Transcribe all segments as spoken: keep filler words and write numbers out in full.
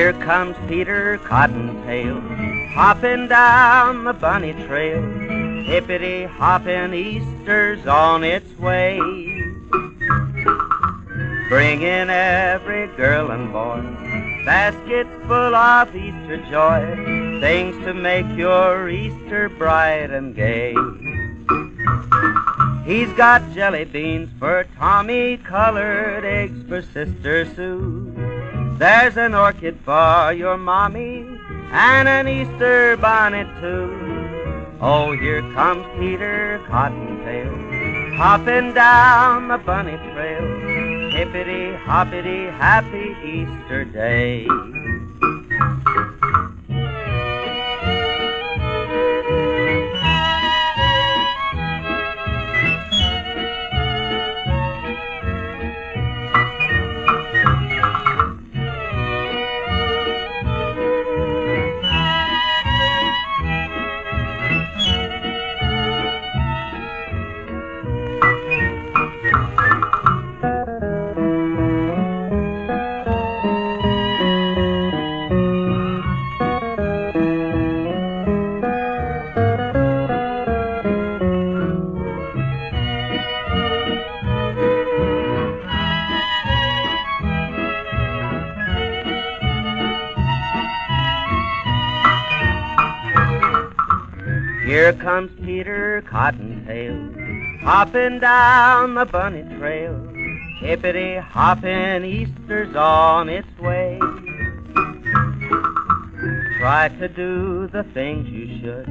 Here comes Peter Cottontail, hopping down the bunny trail, hippity-hopping, Easter's on its way. Bringing every girl and boy, baskets full of Easter joy, things to make your Easter bright and gay. He's got jelly beans for Tommy, colored eggs for Sister Sue. There's an orchid for your mommy, and an Easter bonnet too. Oh, here comes Peter Cottontail, hopping down the bunny trail, hippity-hoppity, happy Easter day. Here comes Peter Cottontail, hopping down the bunny trail, hippity-hopping, Easter's on its way. Try to do the things you should,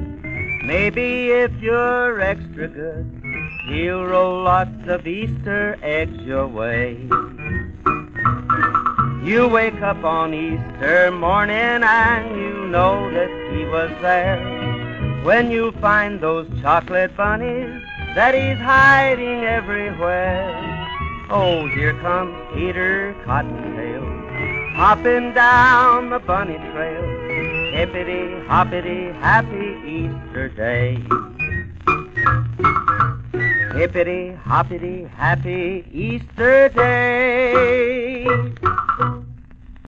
maybe if you're extra good, he'll roll lots of Easter eggs your way. You wake up on Easter morning and you know that he was there, when you find those chocolate bunnies that he's hiding everywhere. Oh, here comes Peter Cottontail, hopping down the bunny trail, hippity-hoppity, happy Easter day. Hippity-hoppity, happy Easter day.